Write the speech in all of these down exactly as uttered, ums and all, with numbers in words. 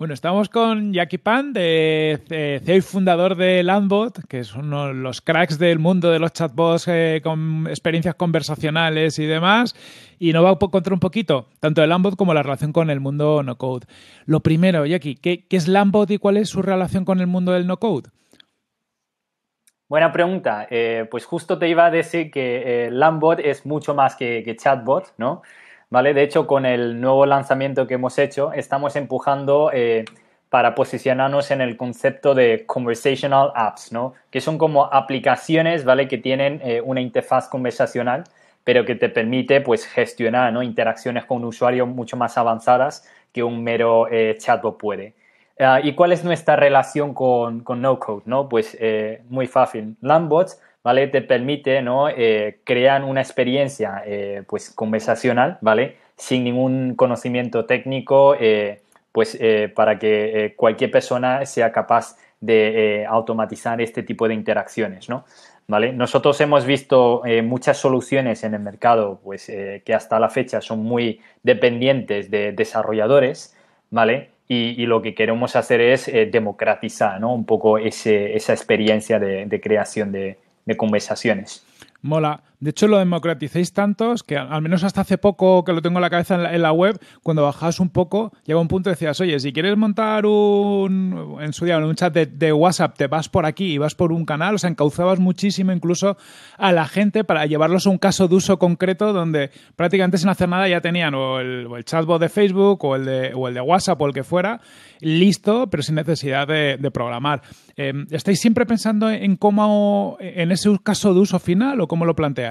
Bueno, estamos con Jiaqi Pan, de, de C E O y fundador de Landbot, que es uno de los cracks del mundo de los chatbots eh, con experiencias conversacionales y demás, y nos va a contar un poquito tanto de Landbot como la relación con el mundo no-code. Lo primero, Jiaqi, ¿qué, ¿qué es Landbot y cuál es su relación con el mundo del no-code? Buena pregunta. Eh, pues justo te iba a decir que eh, Landbot es mucho más que, que chatbot, ¿no? ¿Vale? De hecho, con el nuevo lanzamiento que hemos hecho, estamos empujando eh, para posicionarnos en el concepto de conversational apps, ¿no? Que son como aplicaciones, ¿vale? Que tienen eh, una interfaz conversacional, pero que te permite, pues, gestionar, ¿no? Interacciones con usuarios mucho más avanzadas que un mero eh, chatbot puede. Uh, ¿Y cuál es nuestra relación con, con no-code, ¿no? Pues, eh, muy fácil. Landbot, ¿vale? Te permite, ¿no? Eh, crear una experiencia, eh, pues, conversacional, ¿vale? Sin ningún conocimiento técnico, eh, pues, eh, para que eh, cualquier persona sea capaz de eh, automatizar este tipo de interacciones, ¿no? ¿Vale? Nosotros hemos visto eh, muchas soluciones en el mercado, pues, eh, que hasta la fecha son muy dependientes de desarrolladores, ¿vale? Y, y lo que queremos hacer es eh, democratizar, ¿no? Un poco ese, esa experiencia de, de creación de de conversaciones. Mola. De hecho, lo democraticéis tantos que al menos hasta hace poco, que lo tengo en la cabeza en la, en la web, cuando bajabas un poco, llegaba un punto y decías, oye, si quieres montar un, en su día, un chat de, de WhatsApp, te vas por aquí y vas por un canal, o sea, encauzabas muchísimo incluso a la gente para llevarlos a un caso de uso concreto donde prácticamente sin hacer nada ya tenían o el, o el chatbot de Facebook o el de, o el de WhatsApp o el que fuera, listo, pero sin necesidad de, de programar. Eh, ¿Estáis siempre pensando en cómo, en ese caso de uso final o cómo lo planteáis?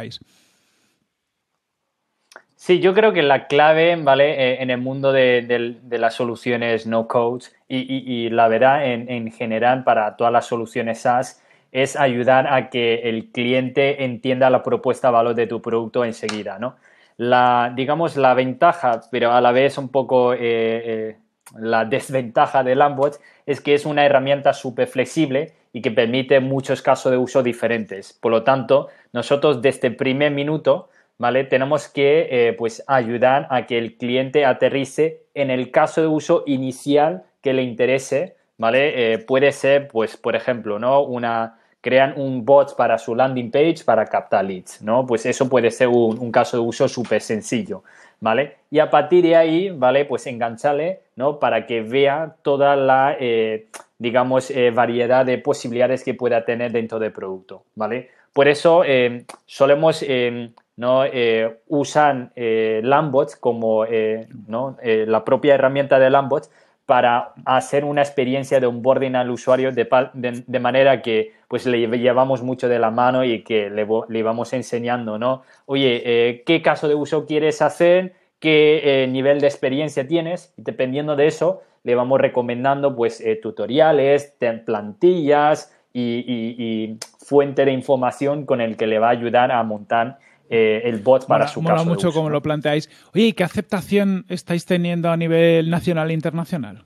Sí, yo creo que la clave, ¿vale? Eh, en el mundo de, de, de las soluciones no-code y, y, y la verdad en, en general para todas las soluciones SaaS es ayudar a que el cliente entienda la propuesta de valor de tu producto enseguida, ¿no? La, digamos, la ventaja, pero a la vez un poco eh, eh, la desventaja de Landbot es que es una herramienta súper flexible y que permite muchos casos de uso diferentes. Por lo tanto, nosotros desde el primer minuto, ¿vale? Tenemos que eh, pues ayudar a que el cliente aterrice en el caso de uso inicial que le interese, ¿vale? Eh, puede ser, pues, por ejemplo, ¿no? Una, crean un bot para su landing page para captar leads, ¿no? Pues eso puede ser un, un caso de uso súper sencillo, ¿vale? Y a partir de ahí, ¿vale? Pues engancharle, ¿no? Para que vea toda la... Eh, digamos, eh, variedad de posibilidades que pueda tener dentro del producto, ¿vale? Por eso eh, solemos eh, ¿no? eh, usar eh, Landbot como eh, ¿no? eh, la propia herramienta de Landbot para hacer una experiencia de onboarding al usuario de, de, de manera que pues le llevamos mucho de la mano y que le, le vamos enseñando, ¿no? Oye, eh, ¿qué caso de uso quieres hacer? ¿Qué eh, nivel de experiencia tienes? Dependiendo de eso, le vamos recomendando pues eh, tutoriales, plantillas y, y, y fuente de información con el que le va a ayudar a montar eh, el bot para mola, su mola caso mola mucho de uso, como ¿no? lo planteáis. Oye, ¿y qué aceptación estáis teniendo a nivel nacional e internacional?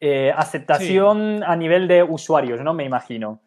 Eh, aceptación sí. A nivel de usuarios, ¿no? Me imagino.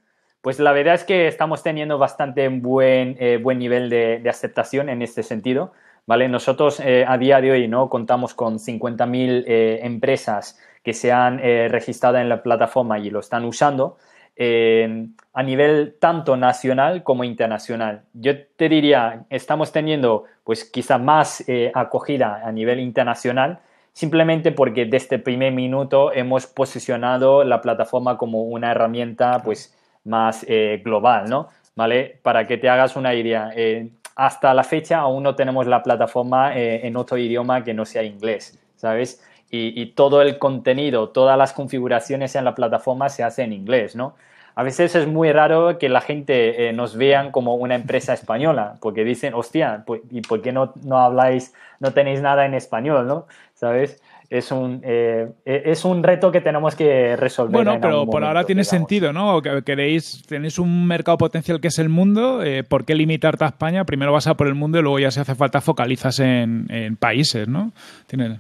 Pues la verdad es que estamos teniendo bastante buen, eh, buen nivel de, de aceptación en este sentido. ¿Vale? Nosotros eh, a día de hoy ¿no? contamos con cincuenta mil eh, empresas que se han eh, registrado en la plataforma y lo están usando eh, a nivel tanto nacional como internacional. Yo te diría, estamos teniendo pues quizá más eh, acogida a nivel internacional simplemente porque desde el primer minuto hemos posicionado la plataforma como una herramienta pues más eh, global, ¿no? ¿Vale? Para que te hagas una idea. Eh, Hasta la fecha aún no tenemos la plataforma eh, en otro idioma que no sea inglés, ¿sabes? Y, y todo el contenido, todas las configuraciones en la plataforma se hacen en inglés, ¿no? A veces es muy raro que la gente eh, nos vean como una empresa española, porque dicen, hostia, ¿y por qué no, no habláis, no tenéis nada en español, ¿no? ¿Sabes? Es un, eh, es un reto que tenemos que resolver. Bueno, pero momento, por ahora tiene digamos. Sentido, ¿no? Queréis, tenéis un mercado potencial que es el mundo, eh, ¿por qué limitarte a España? Primero vas a por el mundo y luego ya si hace falta focalizas en, en países, ¿no? Tiene...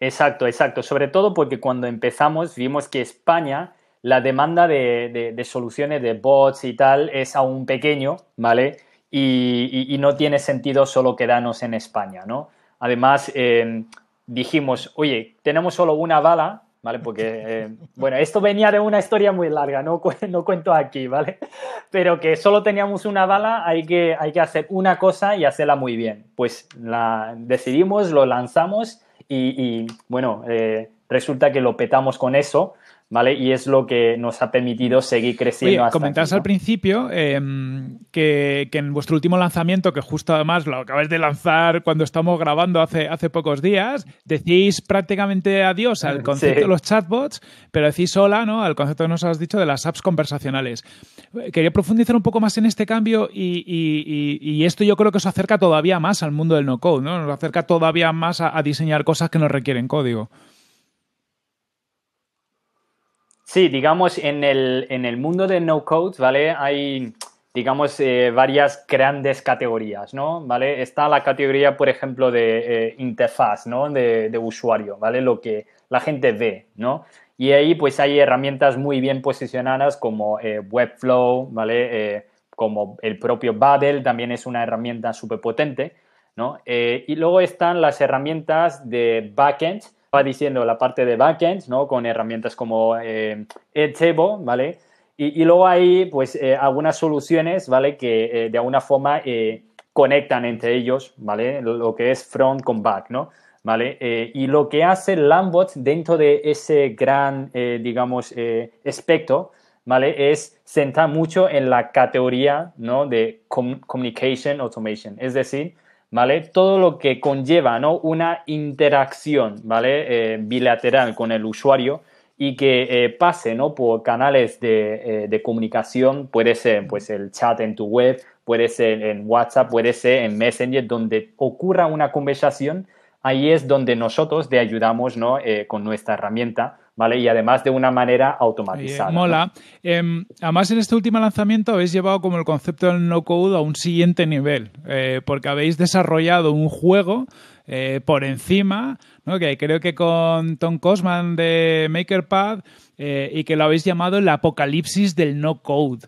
Exacto, exacto. Sobre todo porque cuando empezamos vimos que España, la demanda de, de, de soluciones de bots y tal es aún pequeño, ¿vale? Y, y, y no tiene sentido solo quedarnos en España, ¿no? Además, eh, dijimos, oye, tenemos solo una bala, ¿vale? Porque, eh, bueno, esto venía de una historia muy larga, no, no cuento aquí, ¿vale? Pero que solo teníamos una bala, hay que, hay que hacer una cosa y hacerla muy bien. Pues la decidimos, lo lanzamos y, y bueno, eh, resulta que lo petamos con eso, ¿vale? Y es lo que nos ha permitido seguir creciendo. Oye, comentabas al principio eh, que, que en vuestro último lanzamiento, que justo además lo acabáis de lanzar cuando estamos grabando hace, hace pocos días, decís prácticamente adiós al concepto sí. de los chatbots, pero decís hola, ¿no?, al concepto que nos has dicho de las apps conversacionales. Quería profundizar un poco más en este cambio y, y, y, y esto yo creo que os acerca todavía más al mundo del no-code, ¿no? Nos acerca todavía más a, a diseñar cosas que no requieren código. Sí, digamos, en el, en el mundo de no-code, ¿vale? Hay, digamos, eh, varias grandes categorías, ¿no? ¿Vale? Está la categoría, por ejemplo, de eh, interfaz, ¿no? De, de usuario, ¿vale? Lo que la gente ve, ¿no? Y ahí, pues, hay herramientas muy bien posicionadas como eh, Webflow, ¿vale? Eh, como el propio Bubble, también es una herramienta súper potente, ¿no? Eh, y luego están las herramientas de backend, va diciendo la parte de backend, ¿no? Con herramientas como eh, Edtable, ¿vale? Y, y luego hay, pues, eh, algunas soluciones, ¿vale? Que eh, de alguna forma eh, conectan entre ellos, ¿vale? Lo, lo que es front con back, ¿no? ¿Vale? Eh, y lo que hace Landbot dentro de ese gran, eh, digamos, eh, espectro, ¿vale? Es centrar mucho en la categoría, ¿no? De com- communication automation, es decir, ¿vale? Todo lo que conlleva, ¿no?, una interacción, ¿vale?, eh, bilateral con el usuario y que eh, pase, ¿no?, por canales de, eh, de comunicación, puede ser, pues, el chat en tu web, puede ser en WhatsApp, puede ser en Messenger, donde ocurra una conversación, ahí es donde nosotros te ayudamos, ¿no?, eh, con nuestra herramienta, ¿vale? Y además de una manera automatizada. Eh, mola. ¿No? Eh, además, en este último lanzamiento habéis llevado como el concepto del no-code a un siguiente nivel, eh, porque habéis desarrollado un juego eh, por encima, ¿no? Que creo que con Tom Cosman de MakerPad eh, y que lo habéis llamado el apocalipsis del no-code.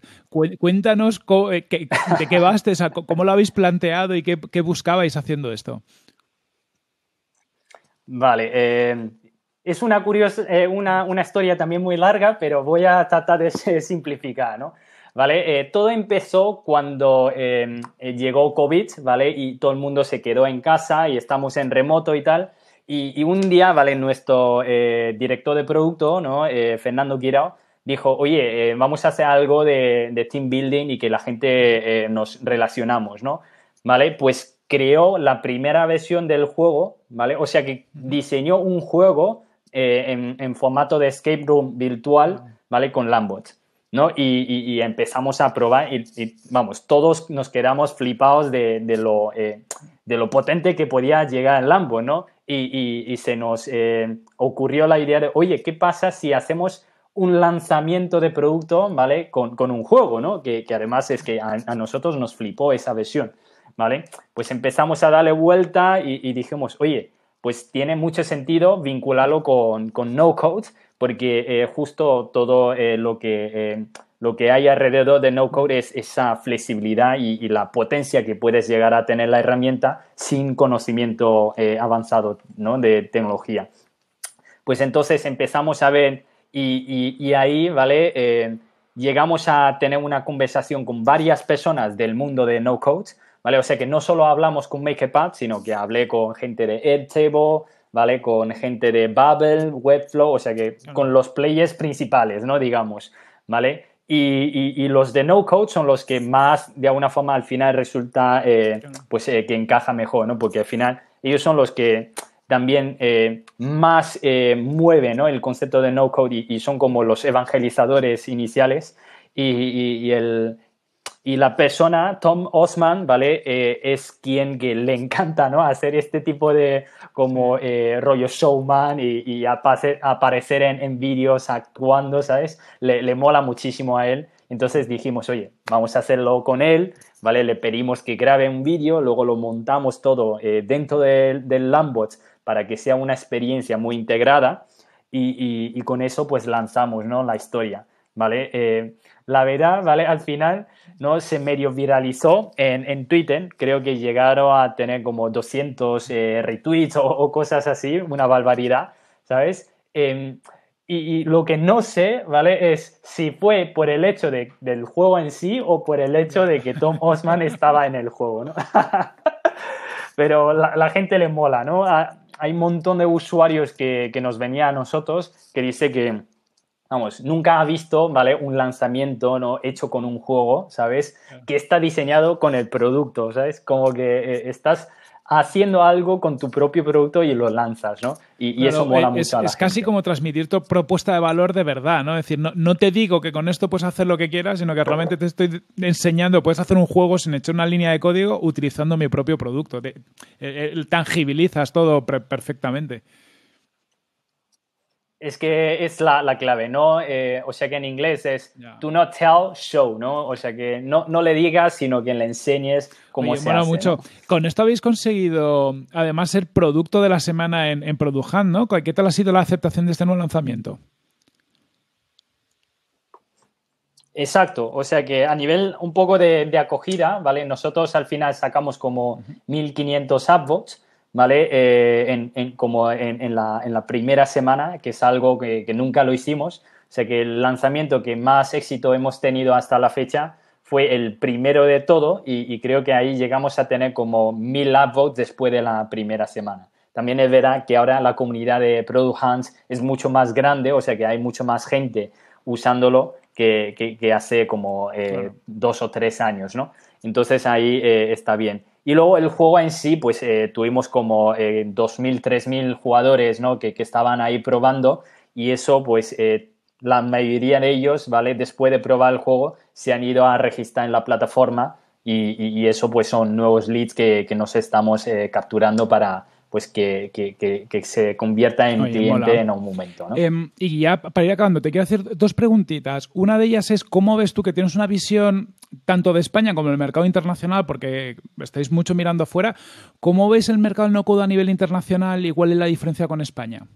Cuéntanos co- eh, que, de qué vas, o sea, cómo lo habéis planteado y qué, qué buscabais haciendo esto. Vale, eh... Es una, curiosa, eh, una, una historia también muy larga, pero voy a tratar de simplificar, ¿no? ¿Vale? Eh, todo empezó cuando eh, llegó COVID, ¿vale? Y todo el mundo se quedó en casa y estamos en remoto y tal. Y, y un día, ¿vale? Nuestro eh, director de producto, ¿no? Eh, Fernando Guirao, dijo, oye, eh, vamos a hacer algo de, de team building y que la gente eh, nos relacionamos, ¿no? ¿Vale? Pues creó la primera versión del juego, ¿vale? O sea que diseñó un juego Eh, en, en formato de escape room virtual, ¿vale? Con Landbot, ¿no? Y, y, y empezamos a probar y, y, vamos, todos nos quedamos flipados de, de, lo, eh, de lo potente que podía llegar el Landbot, ¿no? Y, y, y se nos eh, ocurrió la idea de, oye, ¿qué pasa si hacemos un lanzamiento de producto, ¿vale? Con, con un juego, ¿no? Que, que además es que a, a nosotros nos flipó esa versión, ¿vale? Pues empezamos a darle vuelta y, y dijimos, oye, pues tiene mucho sentido vincularlo con, con no-code, porque eh, justo todo eh, lo, que, eh, lo que hay alrededor de no-code es esa flexibilidad y, y la potencia que puedes llegar a tener la herramienta sin conocimiento eh, avanzado, ¿no?, de tecnología. Pues entonces empezamos a ver y, y, y ahí, ¿vale? Eh, llegamos a tener una conversación con varias personas del mundo de no-code, ¿vale? O sea que no solo hablamos con MakerPad, sino que hablé con gente de Edtable, ¿vale? Con gente de Bubble, Webflow, o sea que con los players principales, ¿no? Digamos, ¿vale? Y, y, y los de no-code son los que más, de alguna forma, al final resulta, eh, pues, eh, que encaja mejor, ¿no? Porque al final ellos son los que también eh, más eh, mueven, ¿no?, el concepto de no-code y, y son como los evangelizadores iniciales y, y, y el... Y la persona, Tom Cosman, ¿vale? Eh, es quien que le encanta, ¿no?, hacer este tipo de como eh, rollo showman y, y apase, aparecer en, en vídeos actuando, ¿sabes? Le, le mola muchísimo a él. Entonces dijimos, oye, vamos a hacerlo con él, ¿vale? Le pedimos que grabe un vídeo, luego lo montamos todo eh, dentro del de Landbot para que sea una experiencia muy integrada y, y, y con eso pues lanzamos, ¿no?, la historia. ¿vale? Eh, la verdad, ¿vale? Al final, ¿no? Se medio viralizó en, en Twitter. Creo que llegaron a tener como doscientos eh, retweets o, o cosas así, una barbaridad, ¿sabes? Eh, y, y lo que no sé, ¿vale? Es si fue por el hecho de, del juego en sí o por el hecho de que Tom Cosman estaba en el juego, ¿no? Pero la, la gente le mola, ¿no? A, hay un montón de usuarios que, que nos venía a nosotros que dice que, vamos, nunca ha visto, ¿vale? Un lanzamiento, ¿no? Hecho con un juego, ¿sabes? Que está diseñado con el producto, ¿sabes? Como que eh, estás haciendo algo con tu propio producto y lo lanzas, ¿no? Y, claro, y eso mola es, mucho a la Es gente. Casi como transmitir tu propuesta de valor de verdad, ¿no? Es decir, no, no te digo que con esto puedes hacer lo que quieras, sino que realmente te estoy enseñando, puedes hacer un juego sin echar una línea de código utilizando mi propio producto. Te, eh, eh, tangibilizas todo pre- perfectamente. Es que es la, la clave, ¿no? Eh, o sea que en inglés es yeah. do not tell, show, ¿no? O sea que no, no le digas, sino que le enseñes cómo Oye, se mola hace. Mucho. ¿No? Con esto habéis conseguido, además, ser producto de la semana en, en Produjan, ¿no? ¿Qué tal ha sido la aceptación de este nuevo lanzamiento? Exacto. O sea que a nivel un poco de, de acogida, ¿vale? Nosotros al final sacamos como mil quinientos upvotes, ¿vale? Eh, en, en, como en, en, la, en la primera semana, que es algo que, que nunca lo hicimos. O sea que el lanzamiento que más éxito hemos tenido hasta la fecha fue el primero de todo y, y creo que ahí llegamos a tener como mil upvotes después de la primera semana. También es verdad que ahora la comunidad de Product Hunt es mucho más grande, o sea que hay mucho más gente usándolo que, que, que hace como eh, claro. dos o tres años, ¿no? Entonces ahí eh, está bien. Y luego el juego en sí, pues eh, tuvimos como eh, dos mil, tres mil jugadores, ¿no? que, que estaban ahí probando y eso, pues eh, la mayoría de ellos, ¿vale? Después de probar el juego, se han ido a registrar en la plataforma y, y, y eso, pues son nuevos leads que, que nos estamos eh, capturando para... pues que, que, que, que se convierta en Oye, cliente mola. En un momento, ¿no? Eh, y ya para ir acabando, te quiero hacer dos preguntitas. Una de ellas es, ¿cómo ves tú que tienes una visión tanto de España como del mercado internacional? Porque estáis mucho mirando afuera. ¿Cómo ves el mercado no code a nivel internacional y cuál es la diferencia con España?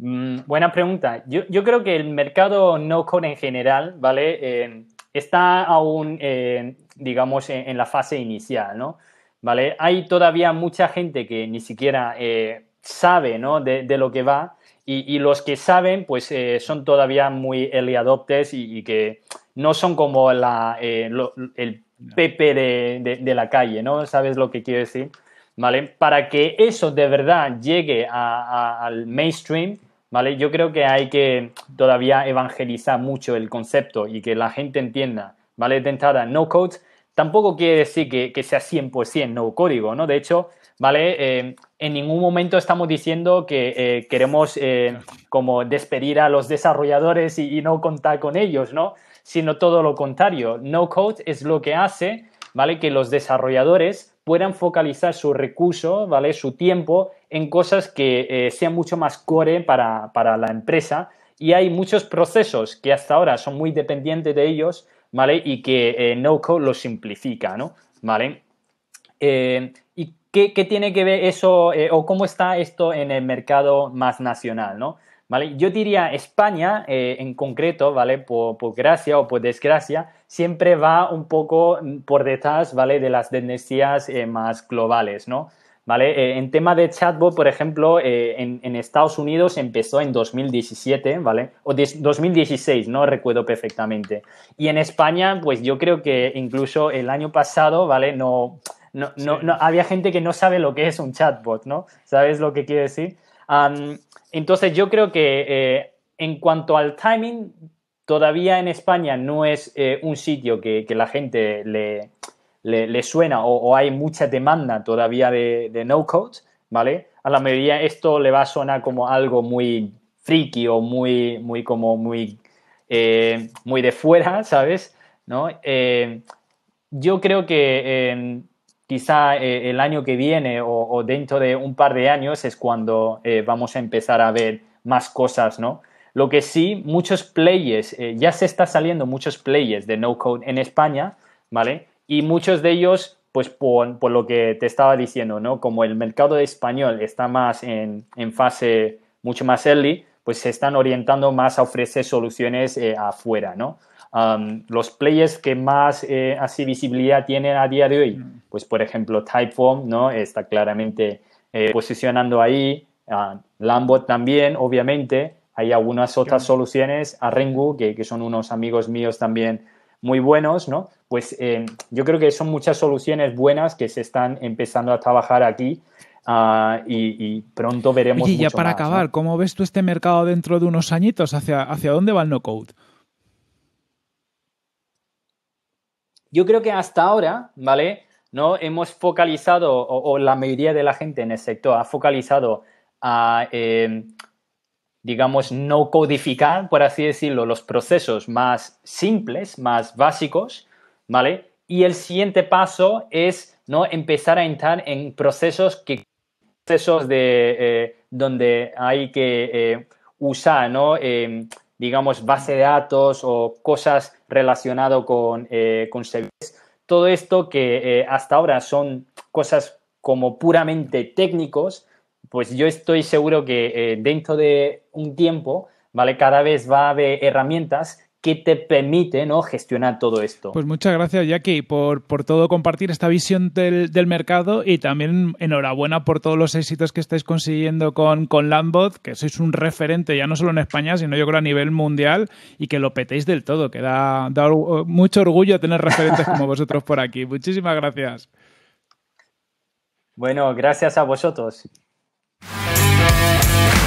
Mm, buena pregunta. Yo, yo creo que el mercado no code en general, ¿vale? Eh, está aún, eh, digamos, en, en la fase inicial, ¿no? ¿Vale? Hay todavía mucha gente que ni siquiera eh, sabe, ¿no? de, de lo que va y, y los que saben pues eh, son todavía muy early adopters y, y que no son como la, eh, lo, el Pepe de, de, de la calle, ¿no? ¿Sabes lo que quiero decir? ¿Vale? Para que eso de verdad llegue a, a, al mainstream, ¿vale? Yo creo que hay que todavía evangelizar mucho el concepto y que la gente entienda, ¿vale? De entrada, no code tampoco quiere decir que, que sea cien por ciento no código, ¿no? De hecho, ¿vale? Eh, en ningún momento estamos diciendo que eh, queremos eh, como despedir a los desarrolladores y, y no contar con ellos, ¿no? Sino todo lo contrario. No code es lo que hace, ¿vale? Que los desarrolladores puedan focalizar su recurso, ¿vale? Su tiempo en cosas que eh, sean mucho más core para, para la empresa. Y hay muchos procesos que hasta ahora son muy dependientes de ellos, ¿vale? Y que eh, no-code lo simplifica, ¿no? ¿Vale? Eh, ¿Y qué, qué tiene que ver eso eh, o cómo está esto en el mercado más nacional, ¿no? ¿Vale? Yo diría España eh, en concreto, ¿vale? Por, por gracia o por desgracia, siempre va un poco por detrás, ¿vale? De las tendencias eh, más globales, ¿no? ¿Vale? Eh, en tema de chatbot, por ejemplo, eh, en, en Estados Unidos empezó en dos mil diecisiete, ¿vale? O dos mil dieciséis, no recuerdo perfectamente. Y en España, pues yo creo que incluso el año pasado, ¿vale? No, no, sí. no, no había gente que no sabe lo que es un chatbot, ¿no? ¿Sabes lo que quiero decir? Um, entonces, yo creo que eh, en cuanto al timing, todavía en España no es eh, un sitio que, que la gente le... Le, le suena o, o hay mucha demanda todavía de, de no-code, ¿vale? A la mayoría esto le va a sonar como algo muy friki o muy, muy como muy, eh, muy de fuera, ¿sabes? ¿No? Eh, yo creo que eh, quizá eh, el año que viene o, o dentro de un par de años es cuando eh, vamos a empezar a ver más cosas, ¿no? Lo que sí, muchos players, eh, ya se está saliendo muchos players de no-code en España, ¿vale? Y muchos de ellos, pues por, por lo que te estaba diciendo, ¿no? Como el mercado español está más en, en fase mucho más early, pues se están orientando más a ofrecer soluciones eh, afuera, ¿no? Um, los players que más eh, así visibilidad tienen a día de hoy, pues por ejemplo Typeform, ¿no? Está claramente eh, posicionando ahí, uh, Landbot también, obviamente. Hay algunas otras soluciones, Arengu, que, que son unos amigos míos también muy buenos, ¿no? Pues eh, yo creo que son muchas soluciones buenas que se están empezando a trabajar aquí uh, y, y pronto veremos. Y ya para más, acabar, ¿no? ¿Cómo ves tú este mercado dentro de unos añitos? ¿Hacia, hacia dónde va el no-code? Yo creo que hasta ahora, ¿vale? No hemos focalizado, o, o la mayoría de la gente en el sector ha focalizado a... Eh, digamos, no codificar, por así decirlo, los procesos más simples, más básicos, ¿vale? Y el siguiente paso es, ¿no?, empezar a entrar en procesos que procesos de, eh, donde hay que eh, usar, ¿no?, eh, digamos, base de datos o cosas relacionadas con, eh, con servicios. Todo esto que eh, hasta ahora son cosas como puramente técnicos, pues yo estoy seguro que eh, dentro de un tiempo, ¿vale?, cada vez va a haber herramientas que te permiten, ¿no?, gestionar todo esto. Pues muchas gracias, Jiaqi, por, por todo compartir esta visión del, del mercado, y también enhorabuena por todos los éxitos que estáis consiguiendo con, con Landbot, que sois un referente ya no solo en España, sino yo creo a nivel mundial, y que lo petéis del todo, que da, da org- mucho orgullo tener referentes como vosotros por aquí. Muchísimas gracias. Bueno, gracias a vosotros. We'll be right back.